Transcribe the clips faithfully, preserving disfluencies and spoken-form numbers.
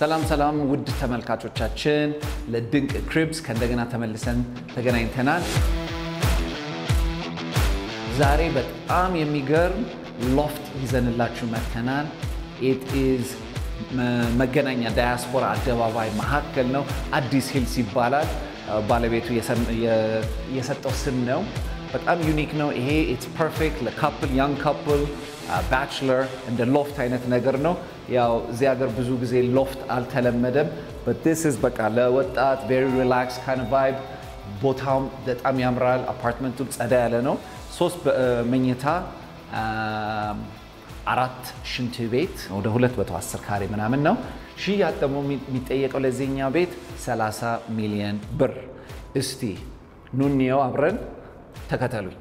ሰላም ሰላም ውድ ተመልካቾቻችን ለድንቅ ክሪብስ ከእንደገና ተመልሰን ተገናኝተናል ዛሬ በጣም የሚገርም ሎፍት ይዘንላችሁ መጥተናል it is መገናኛ ዳያስፖራ አደባባይ መካከል ነው አዲስ ሂልስ ይባላል ባለቤቱ የሰጠው ስም ነው በጣም ዩኒክ ነው ይሄ it's perfect ለካፕል young couple Uh, bachelor and the loft አይነት ነገር ነው ያው እዚህ ሀገር ብዙ ጊዜ loft አልተለመደም but this is በቃ ለወጣት very relaxed kind of vibe ቦታው በጣም ያምራል አፓርትመንቱ ጸዳ ያለ ነው ሶስት መኝታ አራት ሽንት ቤት ወደ ሁለት መቶ አስር ካሬ ምናምን ነው ሽያጭ ደግሞ የሚጠየቀው ለዚህኛው ቤት ሰላሳ ሚሊዮን ብር እስቲ ኑኒው አብረን ተከታተሉኝ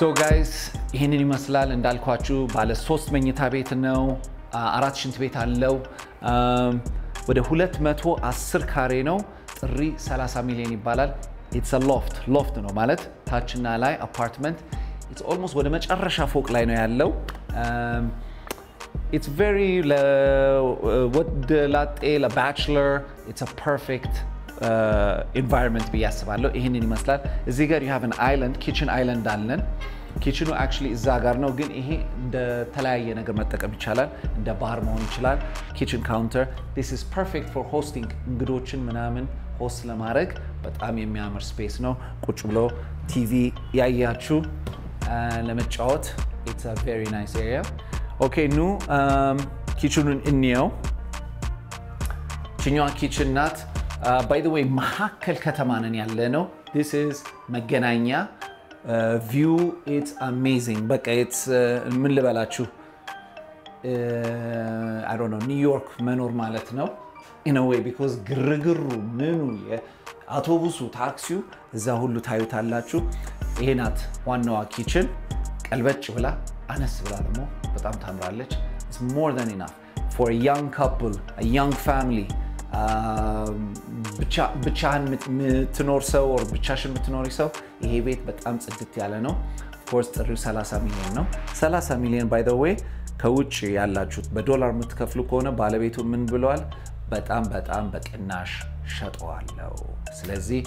So guys, ይሄንን ይመስላል እንዳልኳችሁ ባለ ሶስት መኝታ ቤት ነው አራት ሽንት ቤት አለው ወደ ሁለት መቶ አስር ካሬ ነው ጥሪ ሰላሳ ሚሊዮን ይባላል it's a loft loft ነው ማለት ታችና ላይ apartment it's almost ወደ መጨረሻ ፎቅ ላይ ነው ያለው it's very what the latte la bachelor it's a perfect Uh, environment be yasaballo ihenin imaslan ezi gar you have an island kitchen island allen kitchenu actually iza gar no gin ihe de talaye neger metekam ichalal de bar mohon ichilal kitchen counter this is perfect for hosting ngidochin menamen host lemareg betam yemiamir space no kuch blo tv yayachu lemechawot it's a very nice area okay nu um kitchenun inniyo chinyo kitchen nat Uh, by the way, Mahakal Katamanan Yalleno. This is Magananya uh, view. It's amazing. But it's Mulebalachu. Uh, I don't know, New York Manor Malatno. In a way, because Gregoru Menuye Atobusu Taxu Zahulu Tayutalachu. Enat one Noah kitchen. Kalvechula, Anasvilamo, but Amtam Ralech. It's more than enough for a young couple, a young family. ብቻ ብቻን ምትኖር ሰው or ብቻሽን ምትኖር ሰው ይሄ ቤት በጣም ጽድት ያለ ነው ፎርስ ጥሪው ሰላሳ ሚሊዮን ነው ሰላሳ ሚሊዮን by the way ከውጭ ያላችሁት በዶላር ምትከፍሉ ከሆነ ባለቤቱ ምን ብለዋል በጣም በጣም በቅናሽ ሸጠዋለው ስለዚህ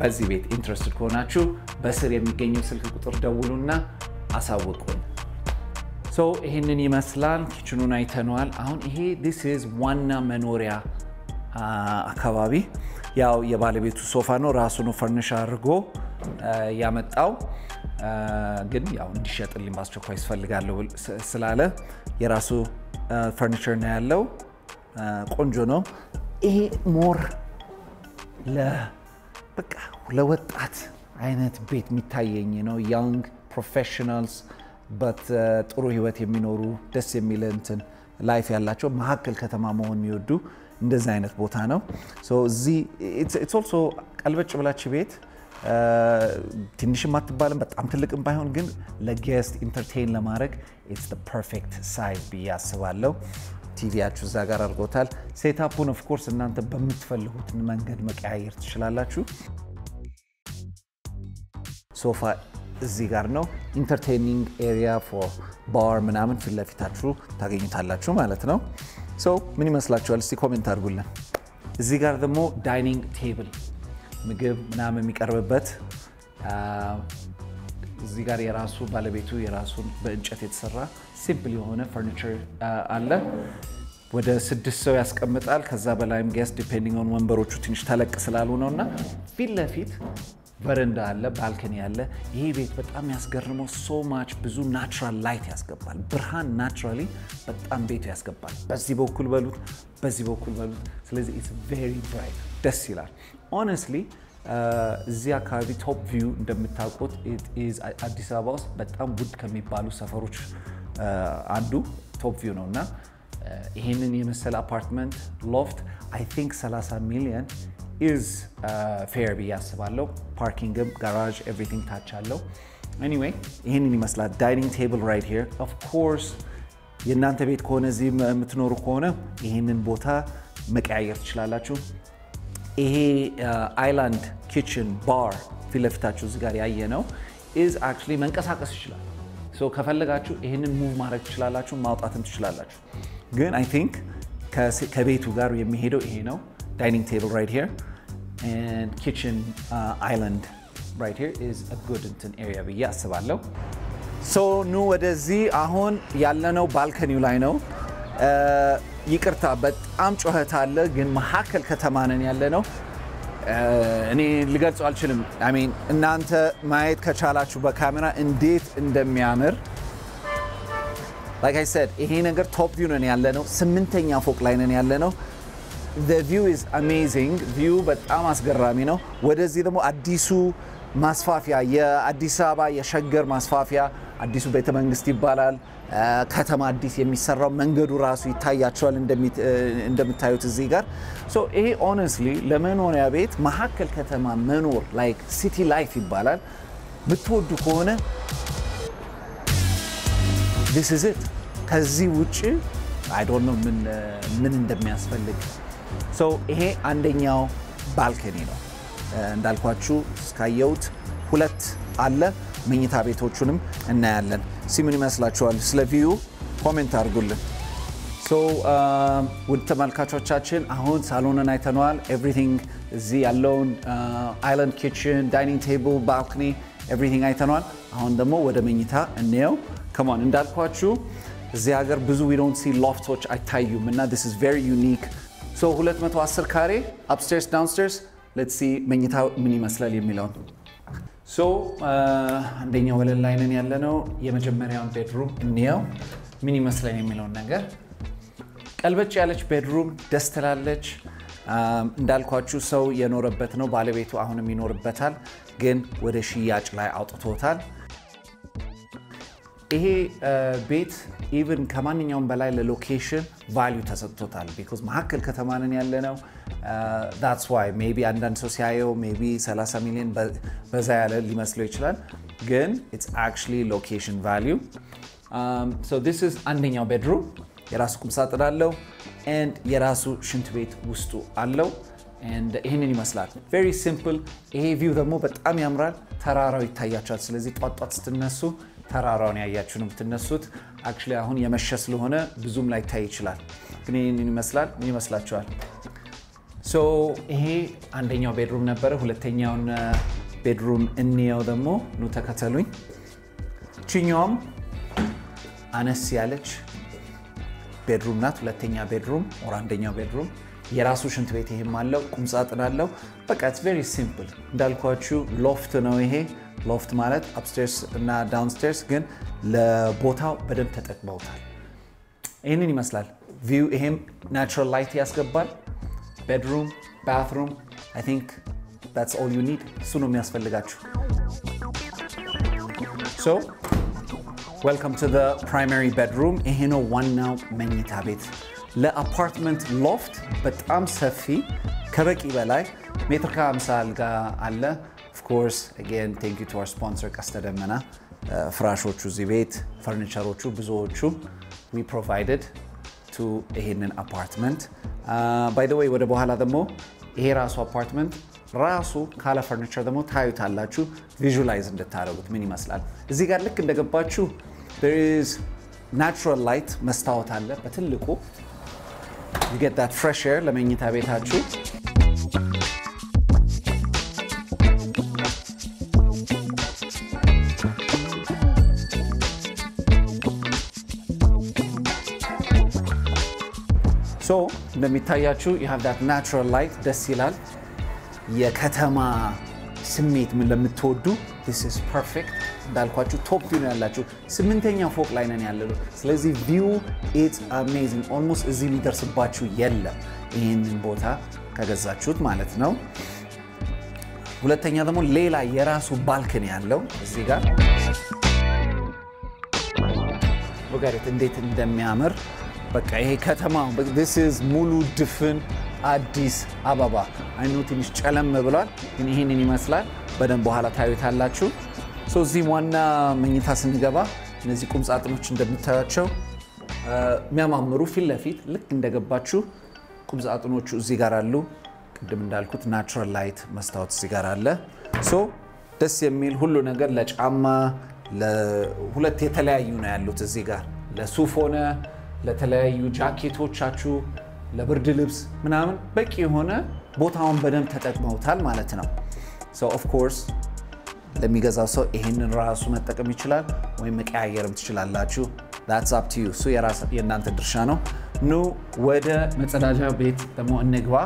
በዚህ ቤት ኢንትረስትድ ከሆናችሁ በስር የሚገኘው ስልክ ቁጥር ደውሉና አሳውቁን ሶ ይሄንን ይመስላል ኪችኑን አይተናል አሁን ይሄ this is ዋና መኖሪያ አካባቢ ያው የባለቤቱ ሶፋ ነው ራሱ ነው ፈርኒሽ አድርጎ ያመጣው ግን ያው እንዲሸጥልኝ ባስቸኳይ ስፈልጋለሁ ስላለ የራሱ ፈርኒቸር ነው ያለው ቆንጆ ነው ይሄ ሞር ለ በቃ ለወጣት አይነት ቤት የሚታየኝ ነው young professionals but ጥሩ ህይወት የሚኖሩ ደስ የሚል እንትን ላይፍ ያላችሁ ማከል ከተማ መሆን የሚወዱ እንደዚህ አይነት ቦታ ነው ሶ እዚ ኢትስ ኢትስ ኦልሶ ቀልበጭ ብላች ቤት ትንሽም አትባልም በጣም ትልቅም ባይሆን ግን ለጌስት ኢንተርቴይን ለማድረግ ኢትስ ዘ ፐርፌክት ሳይዝ ቢያስባለው ቲቪያችሁ እዛ ጋር አርጎታል ሴትአፑን ኦፍ ኮርስ እናንተ በሚፈልጉት መንገድ መቀያየር ትችላላችሁ ሶፋ እዚ ጋር ነው ኢንተርቴይኒንግ ኤሪያ ፎር ባር ምናምን ፍለፊታችሁ ታገኙታላችሁ ማለት ነው So ምን ይመስላችኋል እስቲ ኮሜንት አድርጉልን እዚህ ጋር ደግሞ ዳይኒንግ ቴብል ምግብ ምናምን የሚቀርብበት እዚህ ጋር የራሱ ባለቤቱ የራሱ በእንጨት የተሰራ ሲምፕል የሆነ ፈርኒቸር አለ ወደ ስድስት ሰው ያስቀምጣል ከዛ በላይም ጌስ ዲፔንዲንግ ኦን ወንበሮቹ ትንሽ ተለቅ ስላሉ ነውና ፊት ለፊት በረንዳ አለ ባልኮኒ አለ ይሄ ቤት በጣም ያስገርመው so much ብዙ natural light ያስገባል ብርሃን naturally በጣም ቤት ያስገባል በዚህ በኩል በሉት በዚህ በኩል በሉት ስለዚህ it's very bright ደስ ይላል honestly እዚህ አካባቢ top view እንደምታውቁት it is አዲስ አበባ ውስጥ በጣም ውድ ከሚባሉ ሰፈሮች አንዱ top view ነውና ይሄንን የመሰለ apartment loft I think ሰላሳ ሚሊዮን is uh, fair biyasaballo parking garage everything touch allo anyway ihenin imasla dining table right here of course የናንተ ቤት ከሆነ እዚህም የምትኖሩ ከሆነ ይሄንን ቦታ መቀያየር ትችላላችሁ ይሄ አይላንድ ኪችን ባር ፍለፍታችሁ ጋር ያየነው is actually መንቀሳቀስ ይችላል so ከፈለጋችሁ ይሄንን ሙቭ ማድረግ ትችላላችሁ ማውጣትም ትችላላችሁ ግን I think ከቤቱ ጋር የሚሄደው ይሄ ነው dining table right here and kitchen uh, island right here is a good area but yes አባለው so nu ወደዚህ አሁን ያለነው balcony ላይ ነው ይቅርታ በጣም ጮህታ አለ ግን መሐከል ከተማነን ያለነው እኔ ልገልጸው አልችልም I mean እናንተ ማየት ከቻላችሁ በካሜራ እንዴት እንደሚያምር like I said ይሄ ነገር top view ነን ያለነው ስምንተኛ ፎቅ ላይ ነን ያለነው The view is amazing view በጣም አስገራሚ ነው ወደዚህ ደግሞ አዲሱ ማስፋፊያ የአዲስ አበባ የሸገር ማስፋፊያ አዲሱ ቤተ መንግስት ይባላል ከተማ አዲስ የሚሰራው መንገዱ ራሱ ይታያቸዋል እንደምታዩት እዚህ ጋር so ይሄ honestly ለመኖሪያ ቤት መሐከል ከተማ መኖር like city life ይባላል ብትወዱ ከሆነ this is it ከዚህ ውጪ I don't know ምን ምን እንደሚያስፈልግ so ይሄ አንደኛው balcony ነው እንዳልኳችሁ ስካይውት ሁለት አለ መኝታ ቤቶቹንም እና ያለን ሲሙን ይመስላችኋል ስለ ቪው ኮሜንት አድርጉልን so ውድ ተመልካቾቻችን አሁን ሳሎንን አይተናል everything እዚህ ያለውን island kitchen dining table balcony everything አይተናል አሁን ደግሞ ወደ መኝታ እንየው come on እንዳልኳችሁ እዚህ ሀገር ብዙ we don't see lofts አይታዩም እና this is very unique so ሁለት መቶ አስር ካሬ upstairs downstairs Let's see menyita mini masla yemilon so andenya walal line nan yalleno yemejemeriyawun bedroom inniyaw mini masla yemilon neger qalbech yalech bedroom destelalech indalkwachu sew yenorebet no balebetu ahunum yinorebetal gen wede shiyach lay awtototal ይሄ ቤት even ከማንኛውም በላይ ለሎኬሽን ቫልዩ ተሰጥቷል because መሐከል ከተማነን ያለነው that's why maybe አንዳንድ ሰው ሲያየው maybe ሰላሳ ሚሊዮን በዛ ያለ ሊመስለው ይችላል ግን it's actually location value um so this is አንደኛው bedroom የራሱ ቁም ሳጥን አለው and የራሱ ሽንት ቤት ውስጡ አለው and ይሄንን ይመስላል very simple ይሄ view ደግሞ በጣም ያምራል ተራራው ይታያቻል ስለዚህ ጧት ጧት ስትነሱ ተራራውን ያያችሁ ነው የምትነሱት actually አሁን የመሸስ ለሆነ ብዙም ላይ ታይ ይችላል ግን ይሄንን ይመስላል ምን ይመስላችኋል so ይሄ አንደኛው ቤድሩም ነበር ሁለተኛውን ቤድሩም እንየው ደግሞ ኑ ተከተሉኝ ቺኛም አነስ ያለች ቤድሩም ናት ሁለተኛ ቤድሩም ኦር አንደኛው ቤድሩም የራሱ ሽንት ቤት ይሄም አለው ቁም ሳጥን አለው በቃ it's very simple እንዳልኳችሁ ሎፍት ነው ይሄ loft ማለት upstairs እና downstairs ግን ለቦታው በደንብ ተጠቅመውታል ይሄንን ይመስላል view ይሄም natural light ያስገባል bedroom bathroom I think that's all you need ሱንም ያስፈልጋችሁ so welcome to the primary bedroom ይሄ ነው ዋናው መኝታ ቤት ለአፓርትመንት loft በጣም ሰፊ ከበቂ በላይ ሜትር ከ50 አልጋ አለ Of course, again, thank you to our sponsor, keste damena foam. ፍራሾቹ ዚቤት ፈርኒቸሮቹ ብዙዎቹ we provided to ይሄንን apartment. Uh, by the way, ወደ በኋላ ደግሞ ይሄ ራሱ apartment ራሱ ካለ ፈርኒቸር ደግሞ ታዩታላችሁ visualize እንድታረጉት ምን ይመስላል? እዚህ ጋር ልክ እንደገባችሁ there is natural light መስታወት አለ በትልቁ you get that fresh air ለመኝታ ቤታችሁ so እንደምታያችሁ you have that natural light ደስ ይላል የከተማ ስሜት ምን ለምትወዱ this is perfect እንዳልኳችሁ top view ነው ያላችሁ ስምንተኛ ፎቅ ላይ ነን ያለነው ስለዚህ view it's amazing almost እዚህ ሊደርስባችሁ የለም ይሄንን ቦታ ከገዛችሁት ማለት ነው ሁለተኛ ደግሞ ሌላ የራሱ balcony ያለው እዚህ ጋር ወጋሪት እንዴት እንደሚያምር በቃ ይሄ ከተማ this is ሙሉ ድፍን አዲስ አበባ አይ ኖ ትንሽ ጨለም ብሏል ግን ይሄንን ይመስላል በደም በኋላ ታዩታላችሁ so እዚህ ዋና መኝታ ስንገባ እነዚህ ቁም ሳጥኖች እንደምታያቸው የሚያማምሩ ፊል ለፊት ልክ እንደገባችሁ ቁብዛጥኖቹ እዚህ ጋር አሉ ቅድም እንዳልኩት ናቹራል ላይት መስታወት እዚህ ጋር አለ ሶ ደስ የሚል ሁሉ ነገር ለጫማ ለሁለት የተለያዩ ነው ያሉት እዚህ ጋር ለሱፍ ሆነ ለተለያዩ ጃኬቶቻችሁ ለብርድ ልብስ ምናምን በቂ ሆነ ቦታውን በደም ተጠቅመውታል ማለት ነው ሶ ኦፍ ኮርስ ለሚገዛው ሰው ይሄንን ራሱ መጠቀም ይችላል ወይ መቀያየርም ትችላላችሁ That's up to you. So you're not the drishano. No whether metadaja bit the more negwa.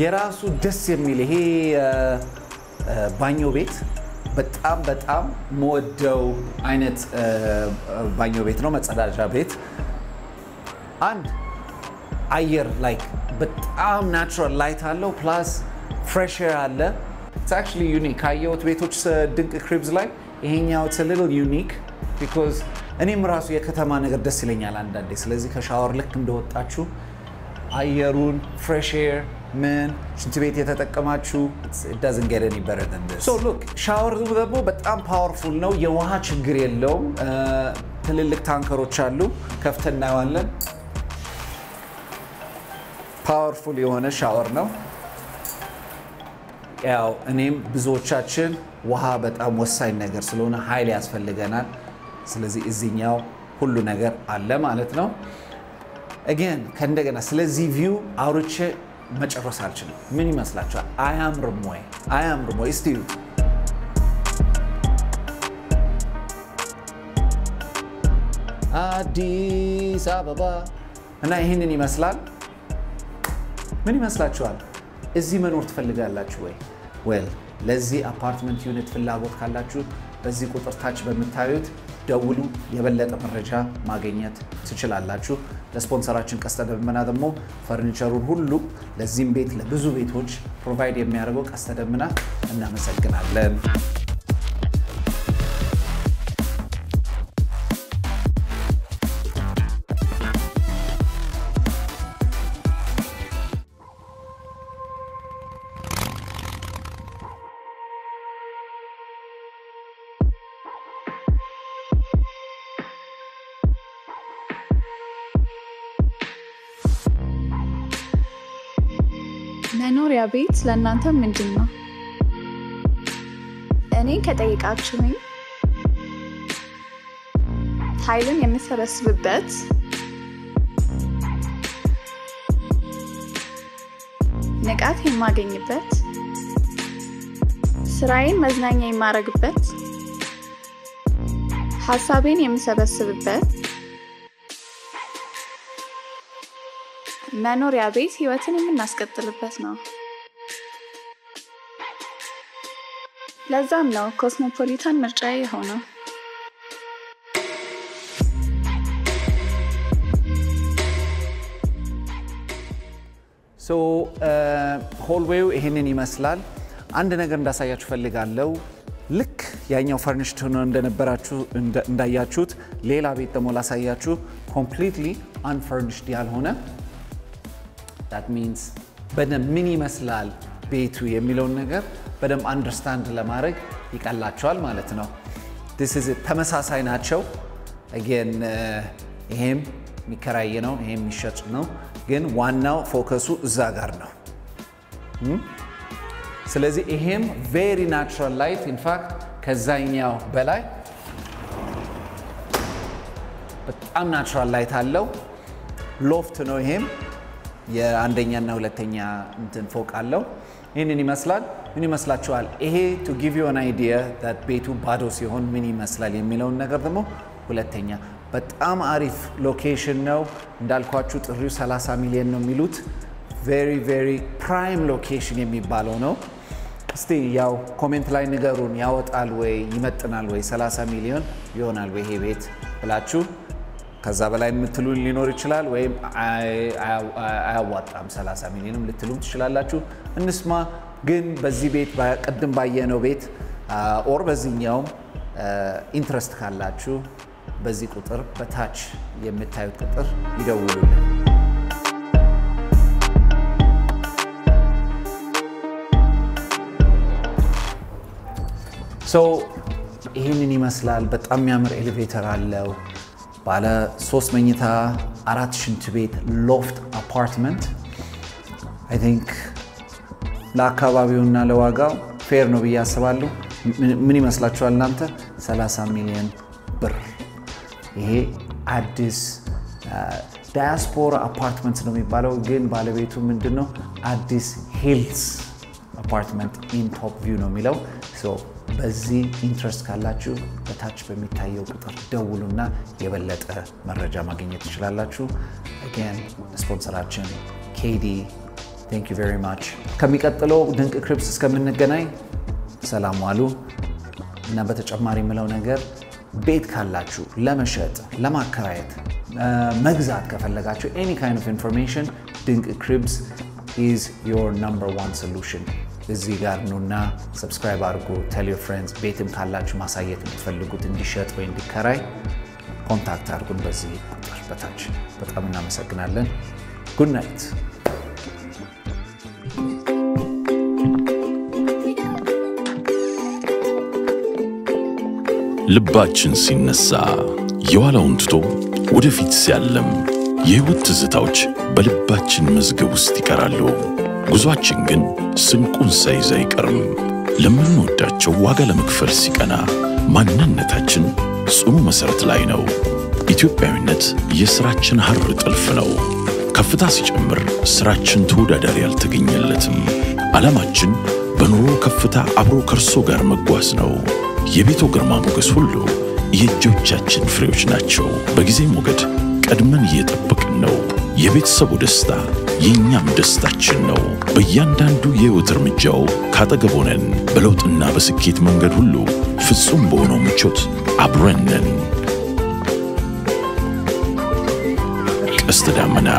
Yerasu desimile he banyo bit, but am but am more do einet banyo bit no metadaja bit. And ayer like but am natural light hello plus fresh air hello. It's actually unique. I you to Dink Cribs like. It's a little unique because. እኔም ራሱ የከተማ ነገር ደስ ይለኛል አንዳንዴ ስለዚህ ከሻወር ልክ እንደወጣችሁ አየሩን fresh air ምን ሽንት ቤት የተጠቀማችሁ it doesn't get any better than this so look shower ደግሞ በጣም ፓወርፉል ነው የውሃ ችግር የለውም ትልልቅ ታንከሮች አሉ ከፍተን እናያለን ፓወርፉል የሆነ ሻወር ነው ያው እኔም ብዙዎቻችን ውሃ በጣም ወሳኝ ነገር ስለሆነ ኃይል ያስፈልገናል ስለዚህ እዚህኛው ሁሉ ነገር አለ ማለት ነው again ከእንደገና ስለዚህ view አውርቼ መጨረስ አልችልም ምን ይመስላችኋል I am Rumoy I am Rumoy still Addis Ababa እና ይሄንን ይመስላል ምን ይመስላችኋል እዚህ መኖር ትፈልጋላችሁ ወይ well ለዚህ apartment unit ፍላጎት ካላችሁ በዚህ ቁጥር ታች በመታዩት ደውሉ የበለጠ መረጃ ማግኘት ትችላላችሁ ለስፖንሰራችን ከስተ ደመና ደግሞ ፈርኒቸሩን ሁሉ ለዚህም ቤት ለብዙ ቤቶች ፕሮቫይድ የሚያደርገው ከስተ ደመና እናመሰግናለን መኖሪያ ቤት ለእናንተ ምንድነው? እኔ ከጠይቃችሁኝ ኃይልን የምሰበስብበት ንቃት የማገኝበት ስራዬን መዝናኛ የማረግበት ሐሳቤን የምሰበስብበት መኖሪያ ቤት ህይወትን የምናስቀጥልበት ነው ለዛም ነው ኮስሞፖሊታን ምርጫዬ የሆነው so hallway ይሄንን ይመስላል አንድ ነገር እንዳሳያችሁ ፈልጋለሁ ልክ ያኛው ፈርኒሽድ ሆኖ እንደነበራችሁ እንዳያችሁት ሌላ ቤት ደሞ ላሳያችሁ completely unfurnished ያልሆነ That means بدم مني مسلال بيتو يميلون نجار بدم understand لمارك يكالات شوال مالتنا This is it تمساساي ناتشو Again هم مكراينو هم مشاتنو Again وانو فوكسو زاغارنو سلازي هم very natural light In fact كزاينيو بلاي But I'm natural light هالو Loft نو هم የአንደኛና ሁለተኛ እንትን ፎቅ አለው ይሄንን ይመስላል ምን ይመስላችኋል ይሄ to give you an idea that ቤቱ ባዶ ሲሆን ምን ይመስላል የሚለው ነገር ደግሞ ሁለተኛ በጣም አሪፍ ሎኬሽን ነው እንዳልኳችሁ ጥሪው ሰላሳ ሚሊዮን ነው የሚሉት very very prime location የሚባለው ነው እስቲ ያው ኮሜንት ላይ ንገሩን ያወጣል ወይ ይመጥናል ወይ ሰላሳ ሚሊዮን ይሆናል ወይ ይሄ ቤት ብላችሁ ከዛ በላይ ምትሉን ሊኖር ይችላል ወይ አያዋጣም ሰላሳ ሚሊዮንም ልትሉም ትችላላችሁ እንስማ ግን በዚህ ቤት በቀደም ባየነው ቤት ኦር በዚህኛው ኢንትረስት ካላችሁ በዚህ ቁጥር በታች የምታዩት ቁጥር ይደውሉልን so ይሄንን ይመስላል በጣም ያምር ኤሌቬተር አለው ባለ ሶስት መኝታ አራት ሽንት ቤት ሎፍት አፓርትመንት I think ለአካባቢውና ለዋጋው ፌር ነው ብዬ አስባለሁ ምን ይመስላችኋል እናንተ ሰላሳ ሚሊዮን ብር ይሄ አዲስ ዳያስፖራ አፓርትመንት ነው የሚባለው ግን ባለቤቱ ምንድነው አዲስ ሂልስ አፓርትመንት ኢን ቶፕ ቪው ነው የሚለው ሶ በዚህ ኢንትረስት ካላችሁ በታች በሚታየው ቁጥር ደውሉና የበለጠ መረጃ ማግኘት ትችላላችሁ again ስፖንሰራችን KD thank you very much ከሚቀጥለው ድንቅ ክሪፕስ እስከምንገናኝ ሰላም ዋሉ እና በተጨማሪ ምለው ነገር ቤት ካላችሁ ለመሸጥ ለማከራየት መግዛት ከፈለጋችሁ any kind of information Dink Cribs is your number one solution እዚህ ጋር ኑና subscribe አድርጉ tell your friends ቤትም ካላችሁ ማሳየት የምትፈልጉት እንዲሸጥ ወይ እንዲከራይ ኮንታክት አድርጉን በዚህ በታች በጣም እናመሰግናለን good night ልባችን ሲነሳ የዋላውን ትቶ ወደፊት ሲያለም የህይወት ትዝታዎች በልባችን መዝገብ ውስጥ ይቀራሉ ጉዟችን ግን ስንቁን ሳይዝ አይቀርም ለምንወዳቸው ዋጋ ለመክፈል ሲቀና ማንነታችን ጽኑ መሰረት ላይ ነው ኢትዮጵያዊነት የሥራችን ሀር ጥልፍ ነው ከፍታ ሲጨምር ሥራችን ተወዳዳሪ አልተገኘለትም ዓላማችን በኑሮ ከፍታ አብሮ ከርሶ ጋር መጓዝ ነው የቤቱ ግርማ ሞገስ ሁሉ የጆቻችን ፍሬዎች ናቸው በጊዜ ሞገድ ቀድመን እየተጠበቅን ነው የቤተሰቡ ደስታ የኛም ደስታችን ነው በእያንዳንዱ የህይወት እርምጃው ካጠገቦነን በለውጥና በስኬት መንገድ ሁሉ ፍጹም በሆነው ምቾት አብረነን ቀስተ ደመና